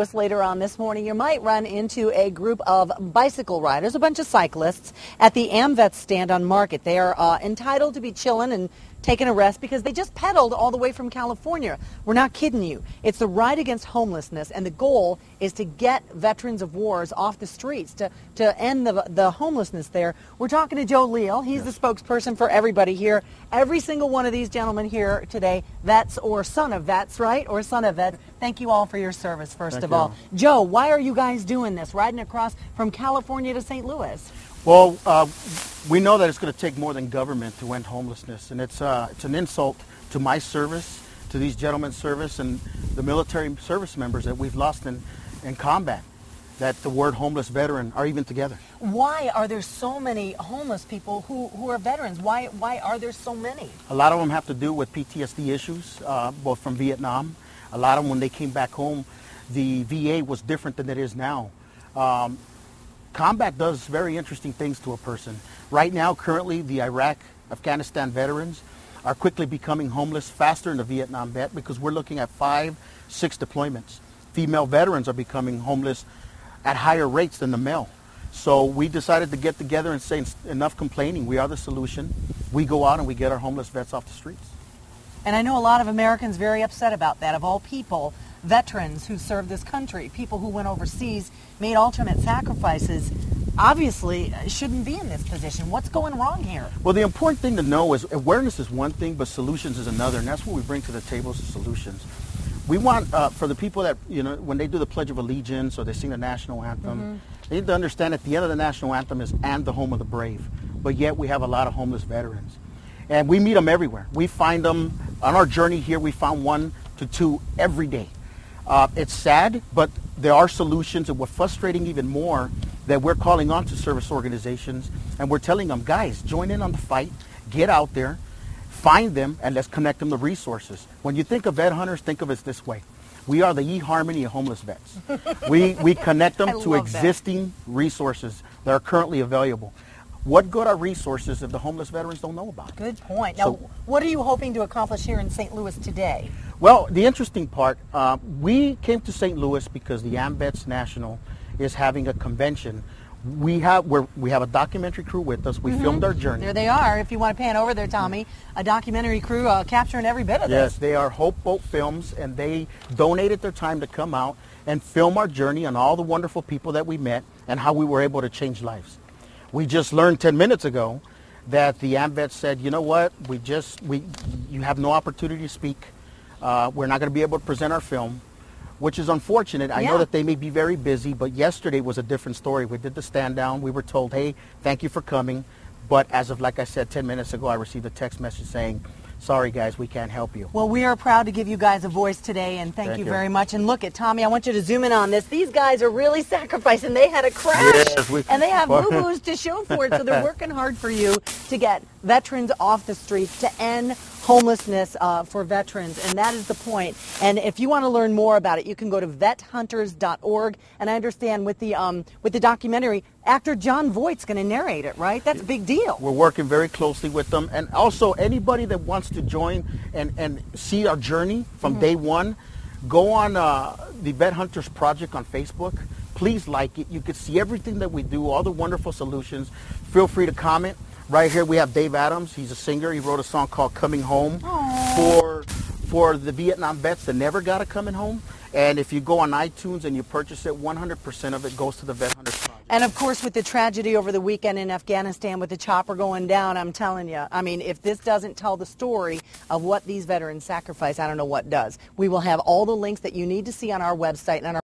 Us later on this morning, you might run into a group of bicycle riders, a bunch of cyclists, at the AMVETS stand on Market. They are entitled to be chilling and taking a rest because they just pedaled all the way from California. We're not kidding you. It's the Ride Against Homelessness, and the goal is to get veterans of wars off the streets, to end the homelessness there. We're talking to Joe Leal. He's the spokesperson for everybody here. Every single one of these gentlemen here today, vets or son of vets, right? Or son of vets. Thank you all for your service, first of all. Joe, why are you guys doing this, riding across from California to St. Louis? Well, we know that it's going to take more than government to end homelessness, and it's an insult to my service, to these gentlemen's service, and the military service members that we've lost in combat, that the word homeless veteran are even together. Why are there so many homeless people who are veterans? Why are there so many? A lot of them have to do with PTSD issues, both from Vietnam. A lot of them, when they came back home, the VA was different than it is now. Combat does very interesting things to a person. Right now, currently, the Iraq, Afghanistan veterans are quickly becoming homeless faster than the Vietnam vet because we're looking at 5-6 deployments. Female veterans are becoming homeless at higher rates than the male. So we decided to get together and say, enough complaining. We are the solution. We go out and we get our homeless vets off the streets. And I know a lot of Americans very upset about that. Of all people, veterans who served this country, people who went overseas, made ultimate sacrifices, obviously shouldn't be in this position. What's going wrong here? Well, the important thing to know is awareness is one thing, but solutions is another. And that's what we bring to the table is the solutions. We want for the people that, you know, when they do the Pledge of Allegiance or they sing the national anthem, they need to understand that the end of the national anthem is and the home of the brave. But yet we have a lot of homeless veterans. And we meet them everywhere. We find them on our journey here. We found 1 to 2 every day. It's sad, but there are solutions, and what's frustrating even more that we're calling on to service organizations and we're telling them, guys, join in on the fight, get out there, find them, and let's connect them to resources. When you think of Vet Hunters, think of us this way. We are the eHarmony of homeless vets. We connect them to existing resources that are currently available. What good are resources if the homeless veterans don't know about it? Good point. Now, so, what are you hoping to accomplish here in St. Louis today? Well, the interesting part, we came to St. Louis because the AMVETS National is having a convention. We have a documentary crew with us. We filmed our journey. There they are. If you want to pan over there, Tommy, a documentary crew capturing every bit of this. Yes, they are Hope Boat Films, and they donated their time to come out and film our journey and all the wonderful people that we met and how we were able to change lives. We just learned 10 minutes ago that the AMVETS said, you know what, you have no opportunity to speak. We're not going to be able to present our film, which is unfortunate. I know that they may be very busy, but yesterday was a different story. We did the stand down. We were told, hey, thank you for coming. But as of, like I said, 10 minutes ago, I received a text message saying, sorry, guys, we can't help you. Well, we are proud to give you guys a voice today, and thank you very much. And look at Tommy, I want you to zoom in on this. These guys are really sacrificing. They had a crash, and they have boo-boos to show for it, so they're working hard for you to get veterans off the streets, to end homelessness for veterans, and that is the point. And if you want to learn more about it, you can go to vethunters.org, and I understand with the documentary, actor John Voight's going to narrate it, right? That's a big deal. We're working very closely with them, and also anybody that wants to join and see our journey from day one, go on the Vet Hunters Project on Facebook. Please like it. You can see everything that we do, all the wonderful solutions. Feel free to comment. Right here we have Dave Adams. He's a singer. He wrote a song called Coming Home for the Vietnam vets that never got a coming home. And if you go on iTunes and you purchase it, 100% of it goes to the Vet Hunters Project. And, of course, with the tragedy over the weekend in Afghanistan with the chopper going down, I'm telling you, I mean, if this doesn't tell the story of what these veterans sacrifice, I don't know what does. We will have all the links that you need to see on our website and on our